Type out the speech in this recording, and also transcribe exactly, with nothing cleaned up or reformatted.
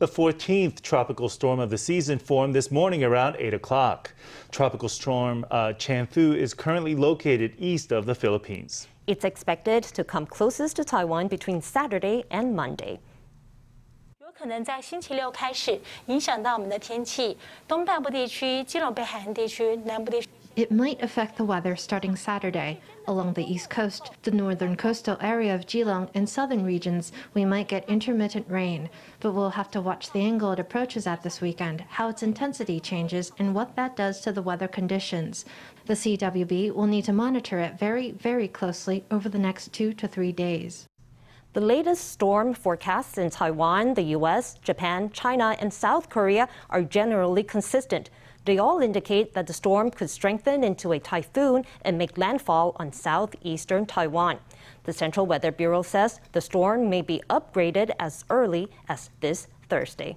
The fourteenth tropical storm of the season formed this morning around eight o'clock. Tropical storm uh, Chanthu is currently located east of the Philippines. It's expected to come closest to Taiwan between Saturday and Monday. 可能在星期六开始影响到我们的天气，东半部地区、基隆北海岸地区、南部地区。It might affect the weather starting Saturday. Along the east coast, the northern coastal area of Keelung, and southern regions, we might get intermittent rain. But we'll have to watch the angle it approaches at this weekend, how its intensity changes, and what that does to the weather conditions. The C W B will need to monitor it very, very closely over the next two to three days. The latest storm forecasts in Taiwan, the U S, Japan, China, and South Korea are generally consistent. They all indicate that the storm could strengthen into a typhoon and make landfall on southeastern Taiwan. The Central Weather Bureau says the storm may be upgraded as early as this Thursday.